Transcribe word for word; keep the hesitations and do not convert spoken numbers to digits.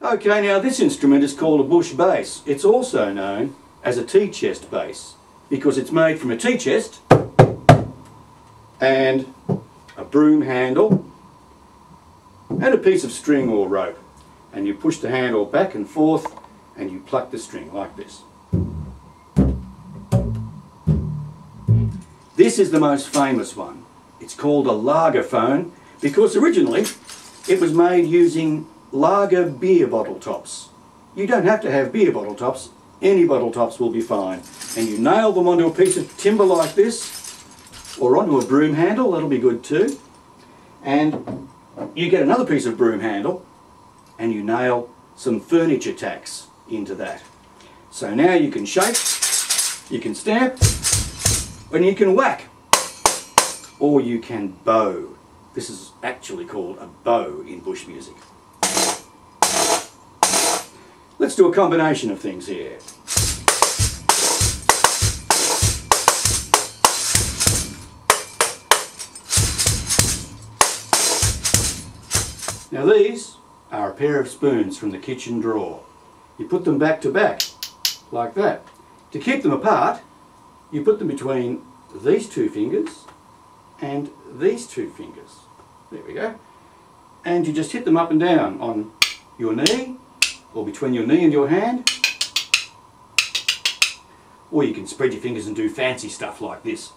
Okay, now this instrument is called a bush bass. It's also known as a tea chest bass because it's made from a tea chest and a broom handle and a piece of string or rope, and you push the handle back and forth and you pluck the string like this. This is the most famous one. It's called a lagerphone because originally it was made using lager beer bottle tops. You don't have to have beer bottle tops, any bottle tops will be fine. And you nail them onto a piece of timber like this or onto a broom handle, that'll be good too. And you get another piece of broom handle and you nail some furniture tacks into that. So now you can shake, you can stamp, and you can whack, or you can bow. This is actually called a bow in bush music. Let's do a combination of things here. Now these are a pair of spoons from the kitchen drawer. You put them back to back, like that. To keep them apart, you put them between these two fingers and these two fingers. There we go. And you just hit them up and down on your knee, or between your knee and your hand. Or you can spread your fingers and do fancy stuff like this.